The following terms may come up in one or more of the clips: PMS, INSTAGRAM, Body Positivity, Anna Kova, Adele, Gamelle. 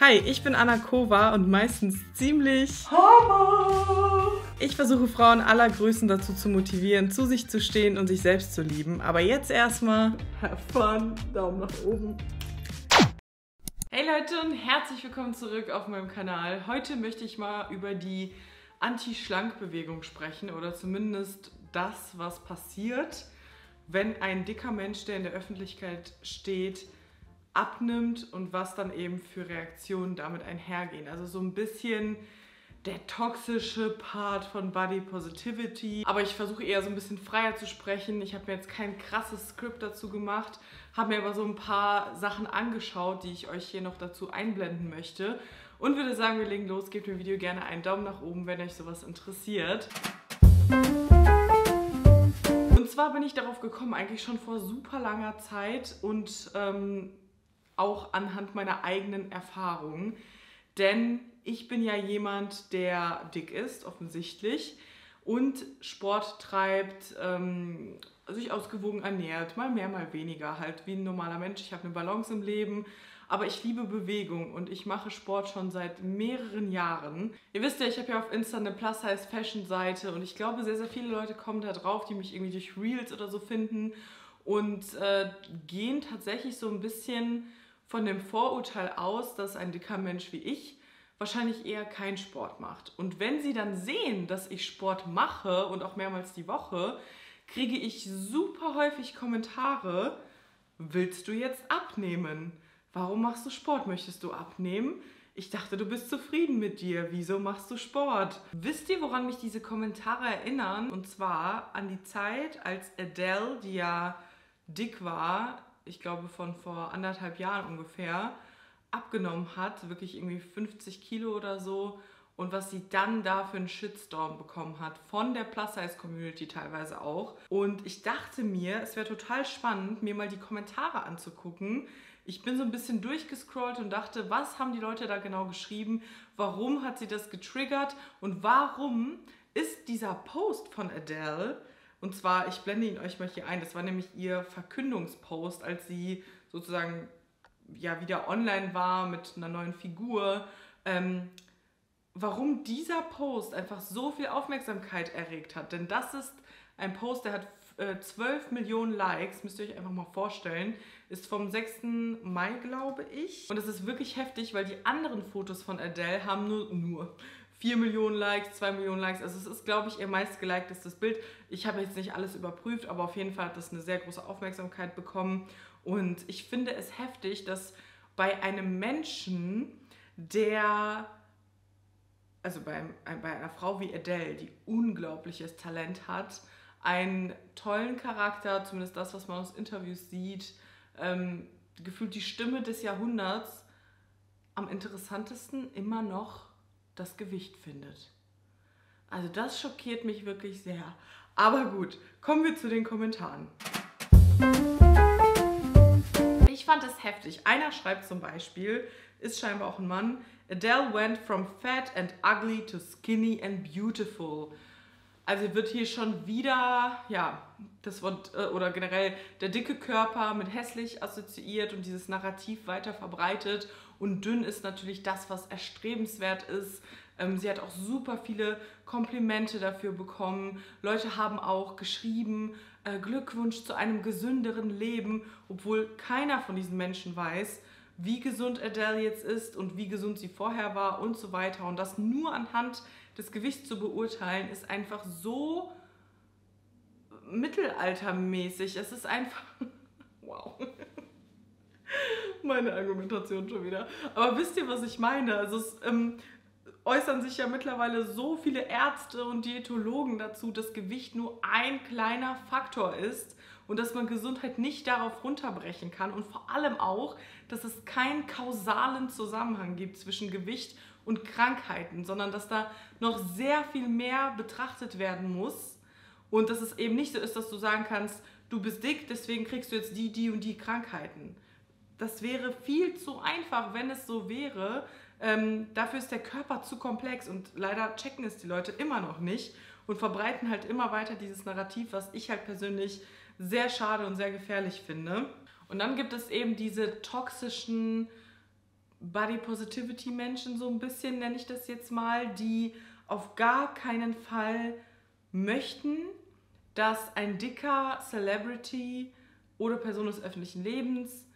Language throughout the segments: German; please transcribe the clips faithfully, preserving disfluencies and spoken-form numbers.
Hi, ich bin Anna Kova und meistens ziemlich Hammer. Ich versuche Frauen aller Größen dazu zu motivieren, zu sich zu stehen und sich selbst zu lieben. Aber jetzt erstmal have fun, Daumen nach oben. Hey Leute und herzlich willkommen zurück auf meinem Kanal. Heute möchte ich mal über die Anti-Schlank-Bewegung sprechen oder zumindest das, was passiert, wenn ein dicker Mensch, der in der Öffentlichkeit steht, abnimmt und was dann eben für Reaktionen damit einhergehen. Also so ein bisschen der toxische Part von Body Positivity. Aber ich versuche eher so ein bisschen freier zu sprechen. Ich habe mir jetzt kein krasses Skript dazu gemacht, habe mir aber so ein paar Sachen angeschaut, die ich euch hier noch dazu einblenden möchte. Und würde sagen, wir legen los. Gebt dem Video gerne einen Daumen nach oben, wenn euch sowas interessiert. Und zwar bin ich darauf gekommen, eigentlich schon vor super langer Zeit und ähm, auch anhand meiner eigenen Erfahrungen, denn ich bin ja jemand, der dick ist, offensichtlich, und Sport treibt, ähm, sich ausgewogen ernährt, mal mehr, mal weniger, halt wie ein normaler Mensch. Ich habe eine Balance im Leben, aber ich liebe Bewegung und ich mache Sport schon seit mehreren Jahren. Ihr wisst ja, ich habe ja auf Insta eine Plus-Size-Fashion-Seite und ich glaube, sehr, sehr viele Leute kommen da drauf, die mich irgendwie durch Reels oder so finden und äh, gehen tatsächlich so ein bisschen von dem Vorurteil aus, dass ein dicker Mensch wie ich wahrscheinlich eher keinen Sport macht. Und wenn sie dann sehen, dass ich Sport mache und auch mehrmals die Woche, kriege ich super häufig Kommentare: Willst du jetzt abnehmen? Warum machst du Sport? Möchtest du abnehmen? Ich dachte, du bist zufrieden mit dir. Wieso machst du Sport? Wisst ihr, woran mich diese Kommentare erinnern? Und zwar an die Zeit, als Adele, die ja dick war, ich glaube von vor anderthalb Jahren ungefähr, abgenommen hat, wirklich irgendwie fünfzig Kilo oder so, und was sie dann da für einen Shitstorm bekommen hat, von der Plus-Size-Community teilweise auch. Und ich dachte mir, es wäre total spannend, mir mal die Kommentare anzugucken. Ich bin so ein bisschen durchgescrollt und dachte, was haben die Leute da genau geschrieben, warum hat sie das getriggert und warum ist dieser Post von Adele, und zwar, ich blende ihn euch mal hier ein, das war nämlich ihr Verkündungspost, als sie sozusagen ja wieder online war mit einer neuen Figur, ähm, warum dieser Post einfach so viel Aufmerksamkeit erregt hat. Denn das ist ein Post, der hat äh, zwölf Millionen Likes, müsst ihr euch einfach mal vorstellen. Ist vom sechsten Mai, glaube ich. Und das ist wirklich heftig, weil die anderen Fotos von Adele haben nur, nur vier Millionen Likes, zwei Millionen Likes. Also es ist, glaube ich, ihr meistgeliktes Bild. Ich habe jetzt nicht alles überprüft, aber auf jeden Fall hat das eine sehr große Aufmerksamkeit bekommen. Und ich finde es heftig, dass bei einem Menschen, der... also bei, bei einer Frau wie Adele, die unglaubliches Talent hat, einen tollen Charakter, zumindest das, was man aus Interviews sieht, ähm, gefühlt die Stimme des Jahrhunderts, am interessantesten immer noch das Gewicht findet. Also das schockiert mich wirklich sehr. Aber gut, kommen wir zu den Kommentaren. Ich fand es heftig. Einer schreibt zum Beispiel, ist scheinbar auch ein Mann: Adele went from fat and ugly to skinny and beautiful. Also wird hier schon wieder, ja, das Wort oder generell der dicke Körper mit hässlich assoziiert und dieses Narrativ weiter verbreitet. Und dünn ist natürlich das, was erstrebenswert ist. Sie hat auch super viele Komplimente dafür bekommen. Leute haben auch geschrieben, Glückwunsch zu einem gesünderen Leben, obwohl keiner von diesen Menschen weiß, wie gesund Adele jetzt ist und wie gesund sie vorher war und so weiter. Und das nur anhand des Gewichts zu beurteilen, ist einfach so mittelaltermäßig. Es ist einfach... wow. Meine Argumentation schon wieder. Aber wisst ihr, was ich meine? Also es ähm, äußern sich ja mittlerweile so viele Ärzte und Diätologen dazu, dass Gewicht nur ein kleiner Faktor ist. Und dass man Gesundheit nicht darauf runterbrechen kann und vor allem auch, dass es keinen kausalen Zusammenhang gibt zwischen Gewicht und Krankheiten, sondern dass da noch sehr viel mehr betrachtet werden muss und dass es eben nicht so ist, dass du sagen kannst, du bist dick, deswegen kriegst du jetzt die, die und die Krankheiten. Das wäre viel zu einfach, wenn es so wäre. Ähm, dafür ist der Körper zu komplex und leider checken es die Leute immer noch nicht und verbreiten halt immer weiter dieses Narrativ, was ich halt persönlich sehr schade und sehr gefährlich finde. Und dann gibt es eben diese toxischen Body Positivity Menschen, so ein bisschen nenne ich das jetzt mal, die auf gar keinen Fall möchten, dass ein dicker Celebrity oder Person des öffentlichen Lebens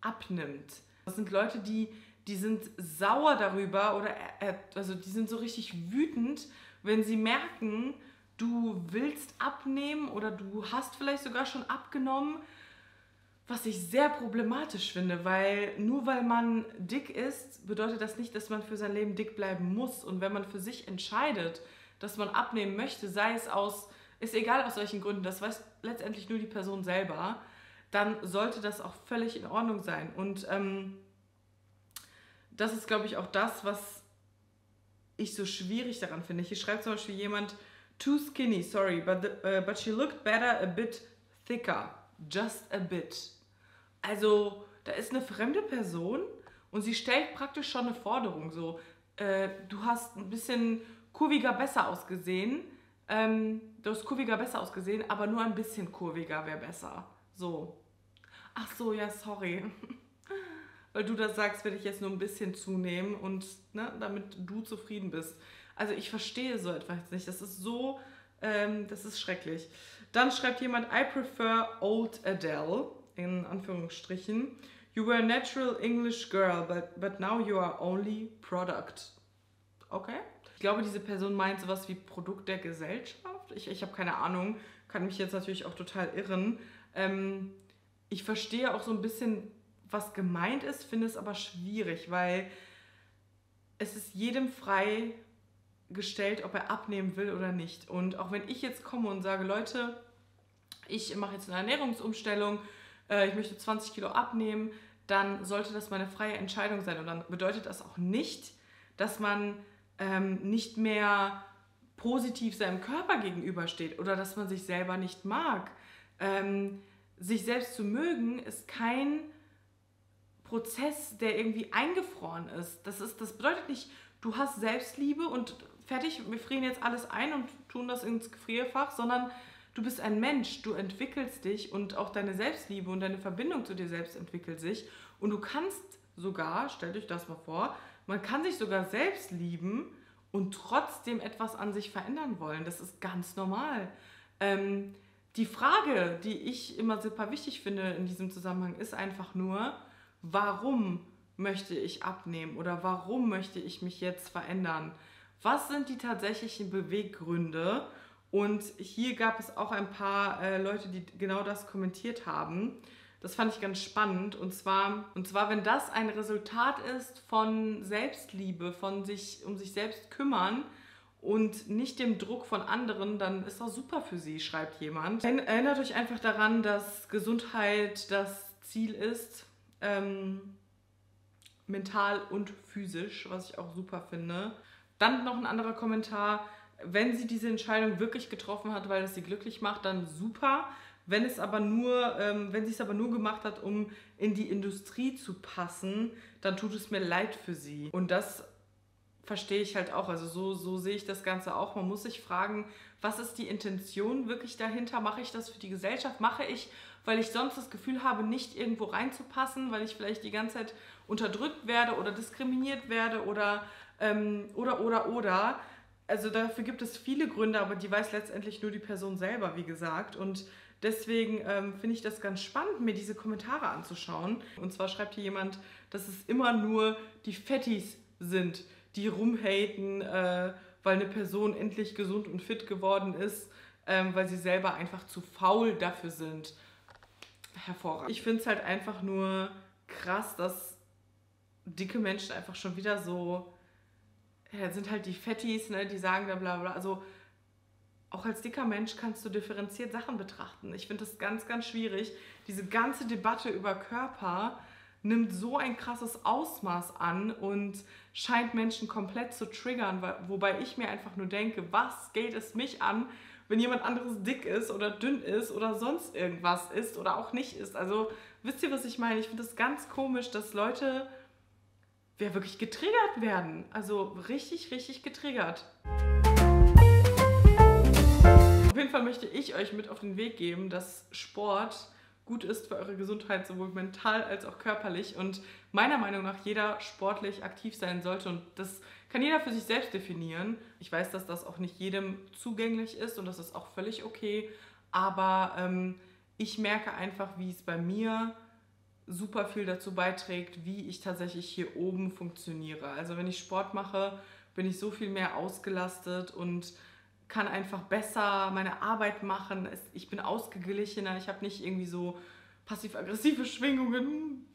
abnimmt. Das sind Leute, die, die sind sauer darüber oder äh, also die sind so richtig wütend, wenn sie merken, du willst abnehmen oder du hast vielleicht sogar schon abgenommen, was ich sehr problematisch finde, weil nur weil man dick ist, bedeutet das nicht, dass man für sein Leben dick bleiben muss. Und wenn man für sich entscheidet, dass man abnehmen möchte, sei es aus, ist egal aus welchen Gründen, das weiß letztendlich nur die Person selber, dann sollte das auch völlig in Ordnung sein. Und ähm, das ist, glaube ich, auch das, was ich so schwierig daran finde. Hier schreibt zum Beispiel jemand, too skinny, sorry, but, the, uh, but she looked better a bit thicker, just a bit. Also, da ist eine fremde Person und sie stellt praktisch schon eine Forderung, so, äh, du hast ein bisschen kurviger besser ausgesehen, ähm, du hast kurviger besser ausgesehen, aber nur ein bisschen kurviger wäre besser, so. Ach so, ja, sorry, weil du das sagst, werde ich jetzt nur ein bisschen zunehmen und, ne, damit du zufrieden bist. Also ich verstehe so etwas nicht, das ist so, ähm, das ist schrecklich. Dann schreibt jemand, I prefer old Adele, in Anführungsstrichen. You were a natural English girl, but, but now you are only product. Okay? Ich glaube, diese Person meint sowas wie Produkt der Gesellschaft. Ich, ich habe keine Ahnung, kann mich jetzt natürlich auch total irren. Ähm, ich verstehe auch so ein bisschen, was gemeint ist, finde es aber schwierig, weil es ist jedem frei gestellt, ob er abnehmen will oder nicht. Und auch wenn ich jetzt komme und sage, Leute, ich mache jetzt eine Ernährungsumstellung, äh, ich möchte zwanzig Kilo abnehmen, dann sollte das meine freie Entscheidung sein. Und dann bedeutet das auch nicht, dass man ähm, nicht mehr positiv seinem Körper gegenübersteht oder dass man sich selber nicht mag. Ähm, sich selbst zu mögen ist kein Prozess, der irgendwie eingefroren ist. Das ist, das bedeutet nicht, du hast Selbstliebe und fertig, wir frieren jetzt alles ein und tun das ins Gefrierfach, sondern du bist ein Mensch, du entwickelst dich und auch deine Selbstliebe und deine Verbindung zu dir selbst entwickelt sich und du kannst sogar, stellt euch das mal vor, man kann sich sogar selbst lieben und trotzdem etwas an sich verändern wollen. Das ist ganz normal. Ähm, die Frage, die ich immer super wichtig finde in diesem Zusammenhang, ist einfach nur, warum möchte ich abnehmen oder warum möchte ich mich jetzt verändern? Was sind die tatsächlichen Beweggründe? Und hier gab es auch ein paar äh, Leute, die genau das kommentiert haben. Das fand ich ganz spannend. Und zwar, und zwar, wenn das ein Resultat ist von Selbstliebe, von sich um sich selbst kümmern und nicht dem Druck von anderen, dann ist das super für sie, schreibt jemand. Erinnert euch einfach daran, dass Gesundheit das Ziel ist. Ähm, mental und physisch, was ich auch super finde. Dann noch ein anderer Kommentar, wenn sie diese Entscheidung wirklich getroffen hat, weil es sie glücklich macht, dann super. Wenn es aber nur, ähm, wenn sie es aber nur gemacht hat, um in die Industrie zu passen, dann tut es mir leid für sie. Und das verstehe ich halt auch, also so, so sehe ich das Ganze auch. Man muss sich fragen, was ist die Intention wirklich dahinter? Mache ich das für die Gesellschaft? Mache ich, weil ich sonst das Gefühl habe, nicht irgendwo reinzupassen, weil ich vielleicht die ganze Zeit unterdrückt werde oder diskriminiert werde oder, ähm, oder, oder, oder. Also dafür gibt es viele Gründe, aber die weiß letztendlich nur die Person selber, wie gesagt. Und deswegen ähm, finde ich das ganz spannend, mir diese Kommentare anzuschauen. Und zwar schreibt hier jemand, dass es immer nur die Fettis sind, die rumhaten, äh, weil eine Person endlich gesund und fit geworden ist, ähm, weil sie selber einfach zu faul dafür sind. Hervorragend. Ich finde es halt einfach nur krass, dass dicke Menschen einfach schon wieder so, ja, sind halt die Fettis, ne, die sagen da bla bla. Also auch als dicker Mensch kannst du differenziert Sachen betrachten. Ich finde das ganz, ganz schwierig. Diese ganze Debatte über Körper nimmt so ein krasses Ausmaß an und scheint Menschen komplett zu triggern, wobei ich mir einfach nur denke, was geht es mich an, wenn jemand anderes dick ist oder dünn ist oder sonst irgendwas ist oder auch nicht ist. Also wisst ihr, was ich meine? Ich finde es ganz komisch, dass Leute ja wirklich getriggert werden. Also richtig, richtig getriggert. Auf jeden Fall möchte ich euch mit auf den Weg geben, dass Sport gut ist für eure Gesundheit, sowohl mental als auch körperlich, und meiner Meinung nach jeder sportlich aktiv sein sollte, und das kann jeder für sich selbst definieren. Ich weiß, dass das auch nicht jedem zugänglich ist und das ist auch völlig okay, aber ähm, ich merke einfach, wie es bei mir super viel dazu beiträgt, wie ich tatsächlich hier oben funktioniere. Also wenn ich Sport mache, bin ich so viel mehr ausgelastet und kann einfach besser meine Arbeit machen, ich bin ausgeglichener, ich habe nicht irgendwie so passiv-aggressive Schwingungen,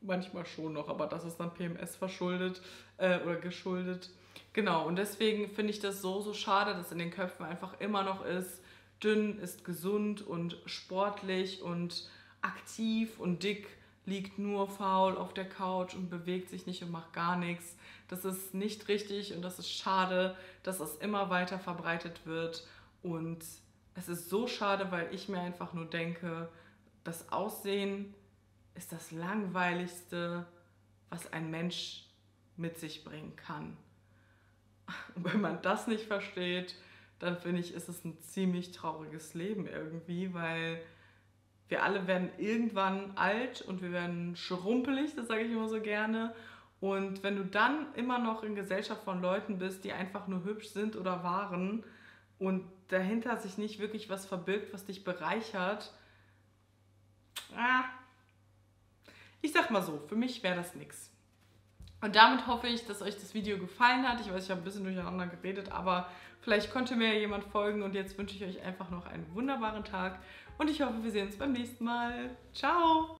manchmal schon noch, aber das ist dann P M S verschuldet äh, oder geschuldet. Genau, und deswegen finde ich das so, so schade, dass in den Köpfen einfach immer noch ist, dünn ist gesund und sportlich und aktiv, und dick liegt nur faul auf der Couch und bewegt sich nicht und macht gar nichts. Das ist nicht richtig und das ist schade, dass es immer weiter verbreitet wird, und es ist so schade, weil ich mir einfach nur denke, das Aussehen ist das Langweiligste, was ein Mensch mit sich bringen kann. Und wenn man das nicht versteht, dann finde ich, ist es ein ziemlich trauriges Leben irgendwie, weil wir alle werden irgendwann alt und wir werden schrumpelig, das sage ich immer so gerne. Und wenn du dann immer noch in Gesellschaft von Leuten bist, die einfach nur hübsch sind oder waren und dahinter sich nicht wirklich was verbirgt, was dich bereichert, ah, ich sag mal so, für mich wäre das nix. Und damit hoffe ich, dass euch das Video gefallen hat. Ich weiß, ich habe ein bisschen durcheinander geredet, aber vielleicht konnte mir ja jemand folgen, und jetzt wünsche ich euch einfach noch einen wunderbaren Tag und ich hoffe, wir sehen uns beim nächsten Mal. Ciao!